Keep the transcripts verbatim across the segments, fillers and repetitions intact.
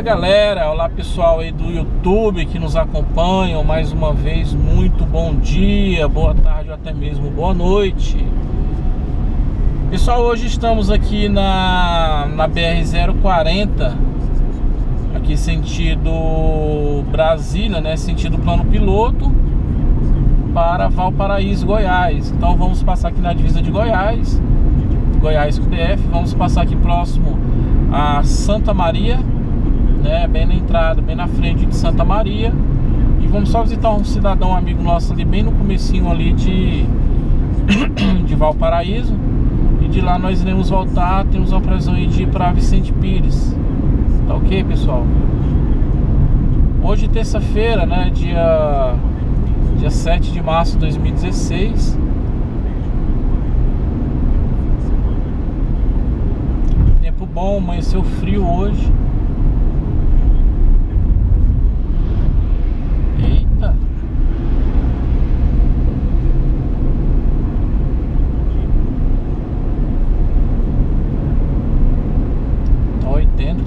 Olá galera, olá pessoal aí do YouTube que nos acompanham mais uma vez, muito bom dia, boa tarde ou até mesmo boa noite. Pessoal, hoje estamos aqui na, na B R zero quarenta, aqui sentido Brasília, né, sentido Plano Piloto, para Valparaíso, Goiás. Então vamos passar aqui na divisa de Goiás, Goiás com D F, vamos passar aqui próximo a Santa Maria, né, bem na entrada, bem na frente de Santa Maria. E vamos só visitar um cidadão amigo nosso ali, bem no comecinho ali de, de Valparaíso. E de lá nós iremos voltar, temos uma previsão aí de ir para Vicente Pires. Tá ok, pessoal? Hoje terça-feira, né, dia, dia sete de março de dois mil e dezesseis. Tempo bom, amanheceu frio hoje.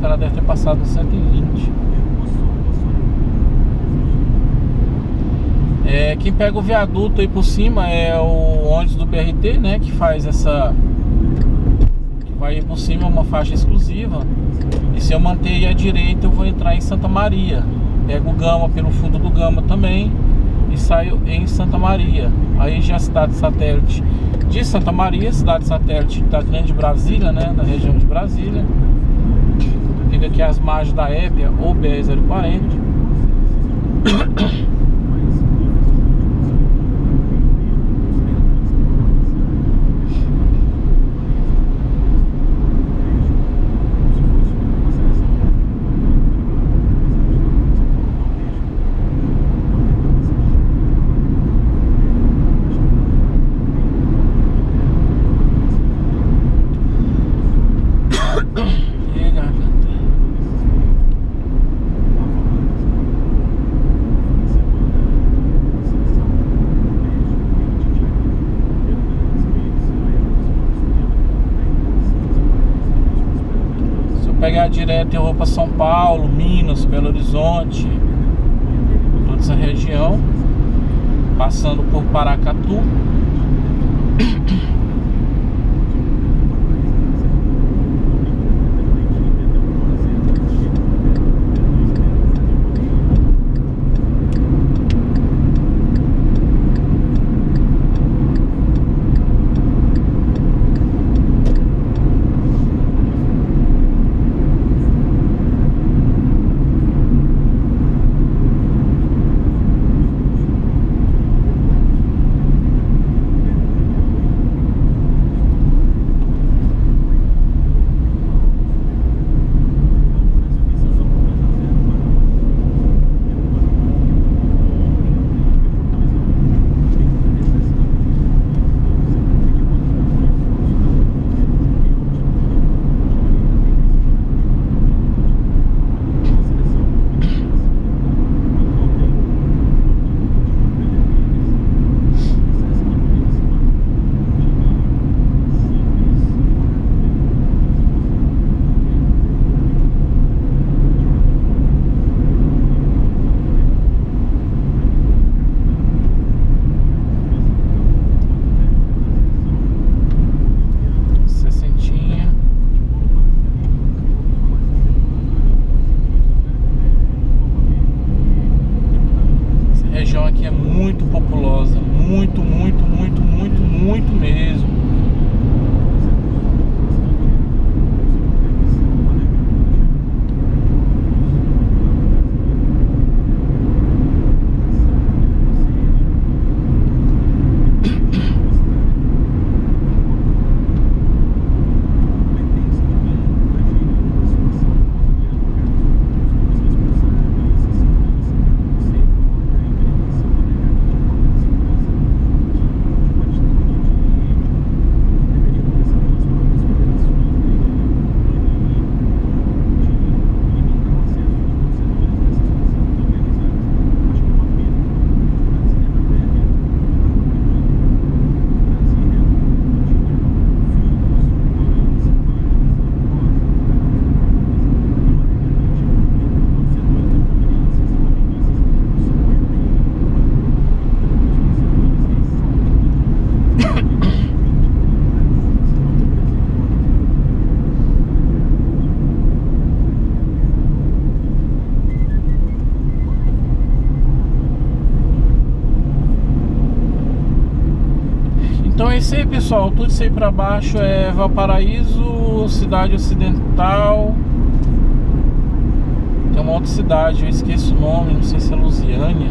Ela deve ter passado no cento e vinte. É, quem pega o viaduto aí por cima é o ônibus do B R T, né? Que faz essa... Que vai por cima, é uma faixa exclusiva. E se eu manter a direita, eu vou entrar em Santa Maria. Pego o Gama pelo fundo do Gama também e saio em Santa Maria. Aí já a cidade satélite de Santa Maria, cidade satélite da grande Brasília, né? Da região de Brasília. Fica aqui as margens da EPIA ou B R zero quarenta. Pegar direto eu vou para São Paulo, Minas, Belo Horizonte, toda essa região, passando por Paracatu. pessoal, tudo isso aí pra baixo é Valparaíso, Cidade Ocidental. Tem uma outra cidade, eu esqueço o nome, não sei se é Luziânia.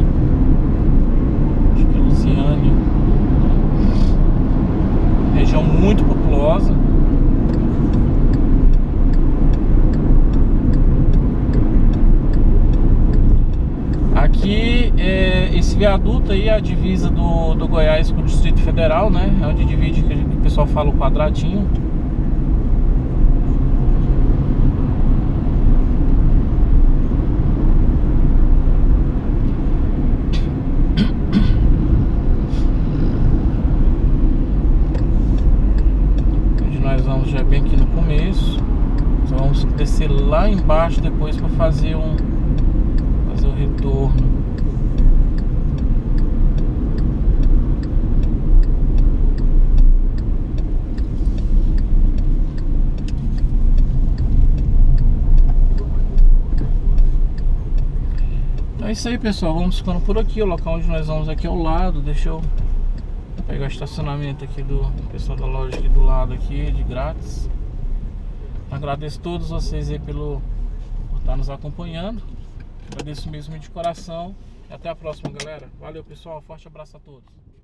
Acho que é Luziânia. Região muito populosa. Aqui, é, esse viaduto aí é a divisa do, do Goiás com o Distrito Federal, né? É onde divide, que, a gente, que o pessoal fala o quadradinho. Onde nós vamos já bem aqui no começo. Nós vamos descer lá embaixo depois para fazer um... retorno. Então é isso aí, pessoal, vamos ficando por aqui. O local onde nós vamos aqui é o lado. Deixa eu pegar o estacionamento aqui do, do pessoal da loja aqui do lado aqui, de grátis. Agradeço a todos vocês aí pelo, por estar nos acompanhando. Agradeço mesmo de coração. Até a próxima, galera. Valeu, pessoal. Forte abraço a todos.